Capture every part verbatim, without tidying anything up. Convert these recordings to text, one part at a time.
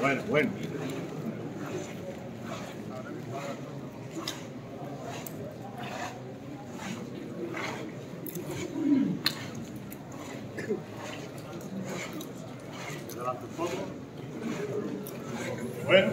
Bueno, bueno. Adelante un poco. Bueno.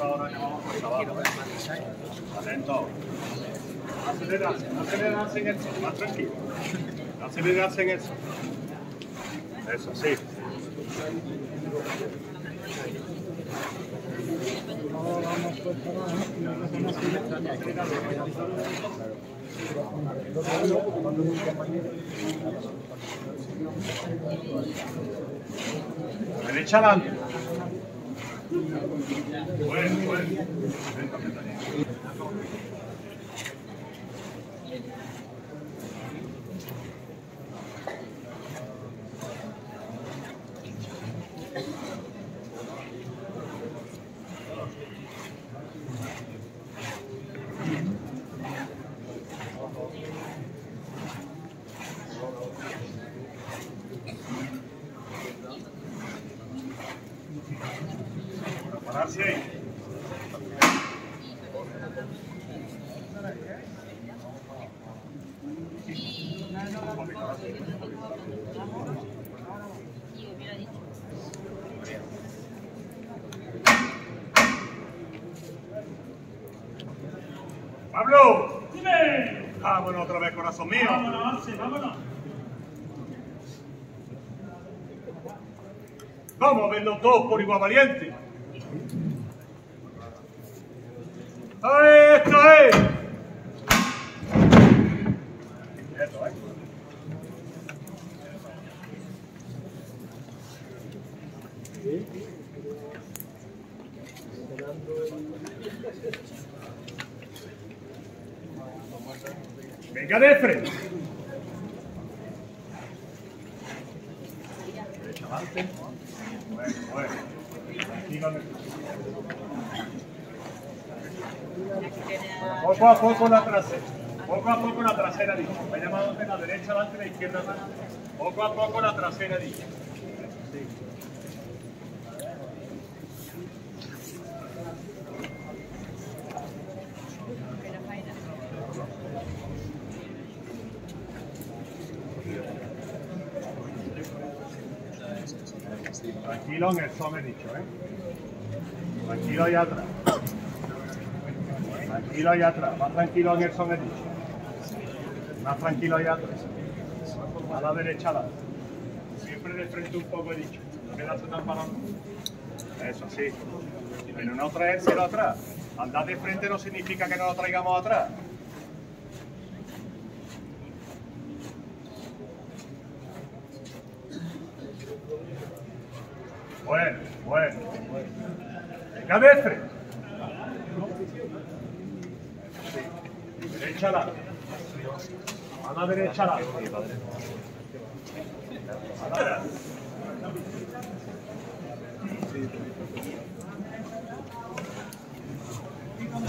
Ahora que vamos por trabajo. Atento. Acelerarse, acelerarse en eso. Más tranquilo. Acelerarse en eso. Eso, sí. Derecha adelante. Bueno, bueno. Sí. Pablo, dime. Ah, bueno, otra vez, corazón mío. Vámonos, vámonos. Vamos a ver los dos por igual valiente. ¡Esto es! Esto es. Venga de frente. Derecha adelante. Bueno, bueno. Aquí no me... Poco a poco la trasera, poco a poco la trasera, digo. Me he llamado de la derecha adelante, de la izquierda adelante. Poco a poco la trasera, digo. Tranquilo en eso me he dicho, ¿eh? Tranquilo ahí atrás. Tranquilo allá atrás, más tranquilo en el son dicho. Más tranquilo allá atrás. A la derecha, a la. Siempre de frente un poco he dicho. No quedarse tan parado. Eso sí. Pero no traérselo atrás. Andar de frente no significa que no lo traigamos atrás. Bueno, bueno, bueno. Venga de frente. Derecha larga. A la derecha larga. A la derecha.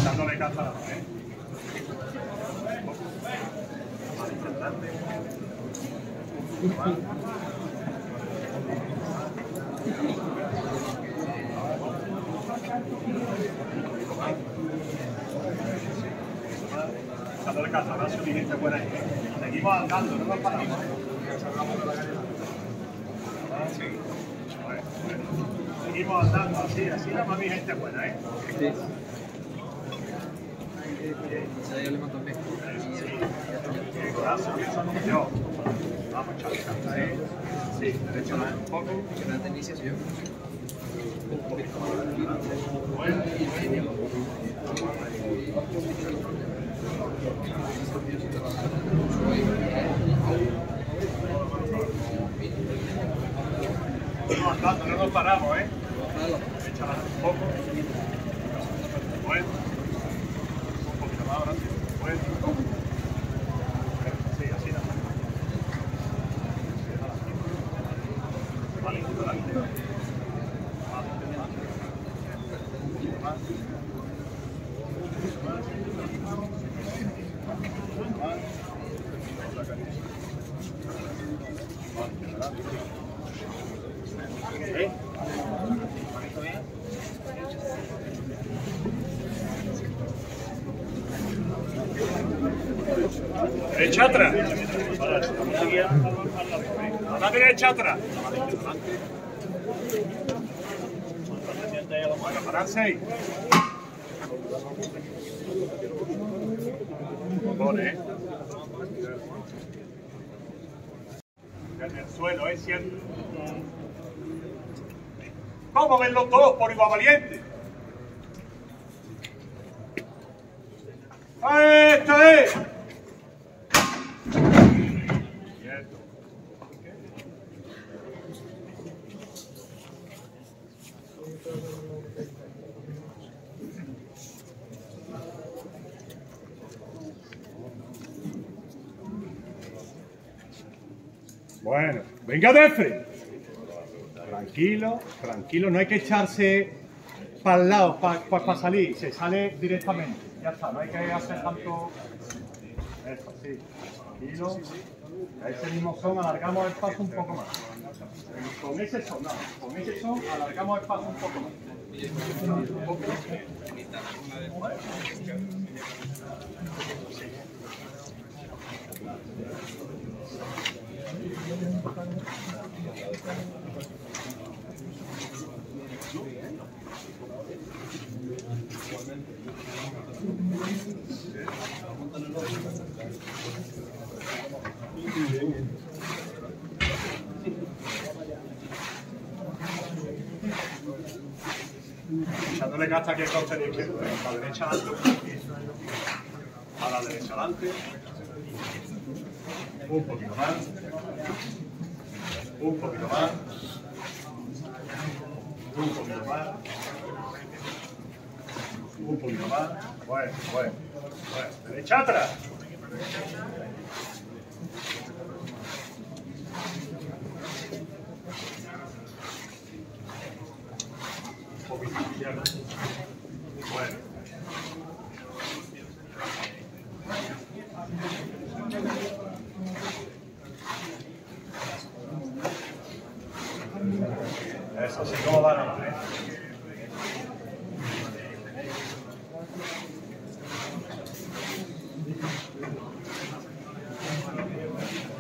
Dándole caza, ¿eh? Dándole caza, ahora su dirigente fuera ahí. Seguimos andando, no nos paramos. Sí. Bueno, bueno. seguimos andando así, así la mami gente buena, ¿eh? Sí. Sí, yo le mando también. Sí, corazón, eso no me dio. Vamos, chaval, ahí. Sí, derecho un poco. Que la inicio yo. Un poquito más. Bueno, y medio. No nos paramos, ¿eh? Échala un poco. Bueno. Un poquito más ahora. Bueno. Sí, así nada más. Vale, adelante. Un poquito más. ¿Eh? Derecha atrás. A la derecha atrás. Francés. Pone. En el suelo, ¿eh? Siempre. Vamos a verlos todos por igual valiente. ¡Esta es! Quieto. Bueno, venga de frente. Tranquilo, tranquilo, no hay que echarse para el lado, para pa, pa salir, se sale directamente, ya está, no hay que hacer tanto... Eso, sí, tranquilo, a ese mismo son alargamos el paso un poco más, con ese son, no, con ese son alargamos el paso un poco más. Un poco más. Ya no le gasta que el coste de izquierda, a la derecha adelante, a la derecha adelante, un poquito más, un poquito más, un poquito más, un poquito más, bueno, bueno, bueno, derecha atrás. Bueno. Eso sí, como van a ver.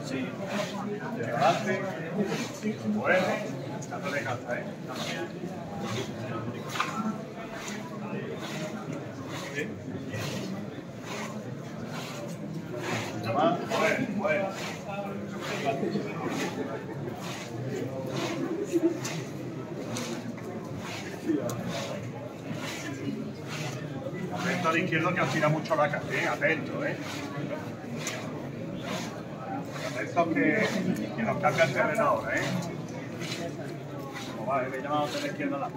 Sí. Levante. Bueno. Ya no le gasta, ¿eh? Atento a la izquierda que aspira mucho la carne, ¿eh? Atento, ¿eh? Atento que, que nos cambia el terreno ahora, ¿eh? Como va, ¿eh? Me llama de la izquierda a la.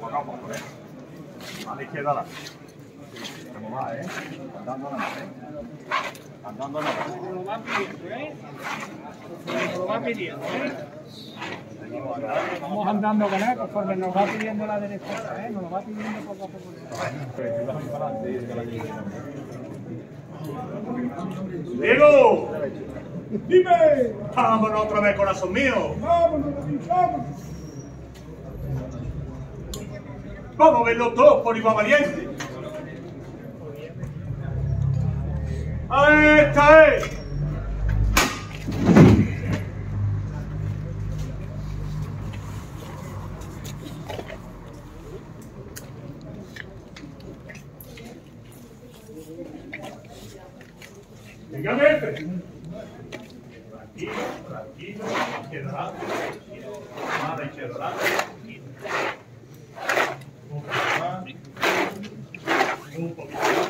Poco a poco, ¿eh? A la izquierda a la. Como va, ¿eh? Andando a la mano, ¿eh? Andando a la mano. Como va pidiendo, ¿eh? Como va pidiendo, ¿eh? Vamos andando con él conforme nos va pidiendo la derecha, ¿eh? Nos lo va pidiendo poco a poco. ¡Diego! ¡Dime! ¡Vámonos otra vez, corazón mío! ¡Vámonos, vámonos! ¡Vamos a verlo todos por igual valiente! ¡Ahí está él! Dígame, tranquilo, tranquilo, quedará, madre quedará, un poquito más, un poquito más.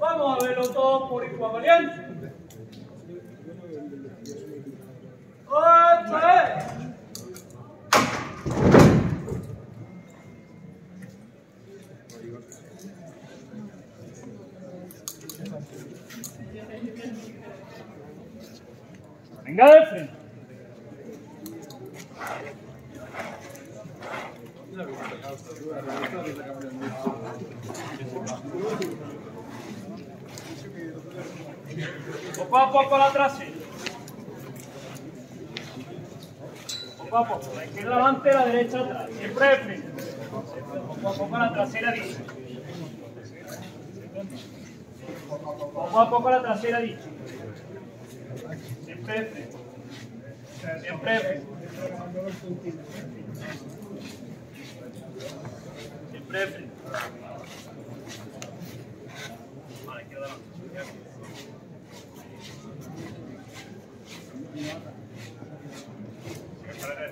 Vamos a verlo todo por igual valiente. ¡Otra vez! Venga de frente. Poco a poco la trasera. Poco a poco, la izquierda adelante, la derecha atrás. Siempre de frente. Poco a poco la trasera dice. Poco a poco la trasera dice. Siempre de frente. Siempre de frente. Siempre de frente. Vale, izquierda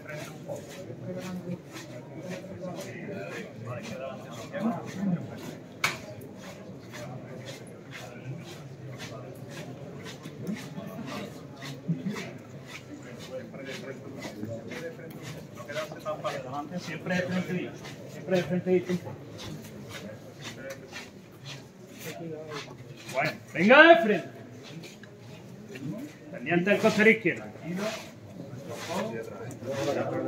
adelante. Siempre de frente dicho, siempre de frente dicho un poco. Bueno, venga de frente. Pendiente del costero izquierdo.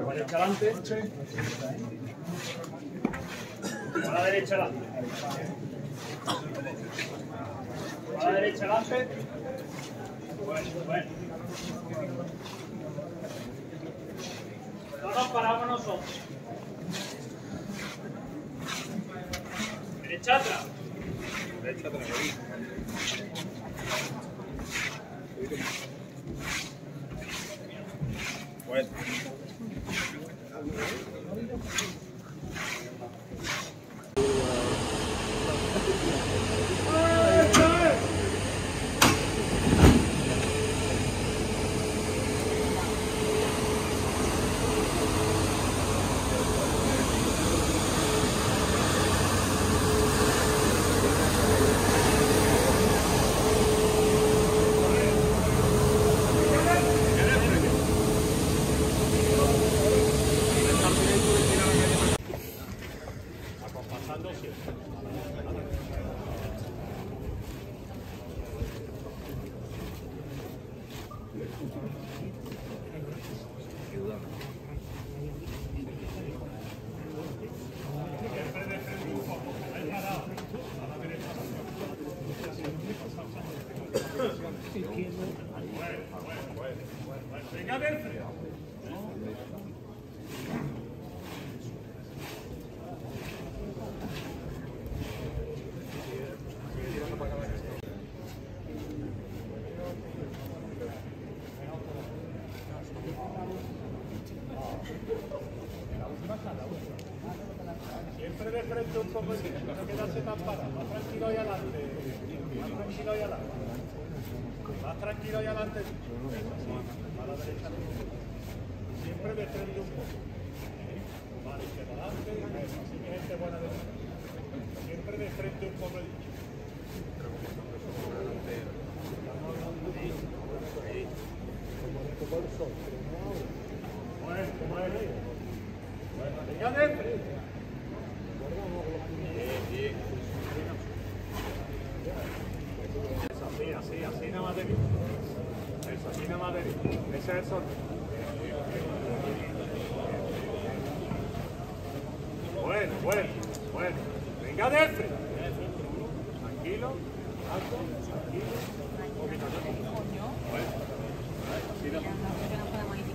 Vaya adelante. A la derecha adelante. A la derecha adelante. Bueno, bueno. No nos paramos nosotros. Derecha atrás. Derecha atrás. Bueno. Siempre de frente un poco, no quedarse tan parado, más tranquilo y adelante, más tranquilo y adelante, más tranquilo y adelante, a la derecha, siempre de frente un poco, más hacia adelante, así que gente buena de siempre de frente un poco. Así, así nada más de mí. Eso, así nada más de mí. Ese es el sol. Bueno, bueno, bueno. Venga de frente. Tranquilo, alto, tranquilo. Un poquito de tiempo. Bueno, así nada más.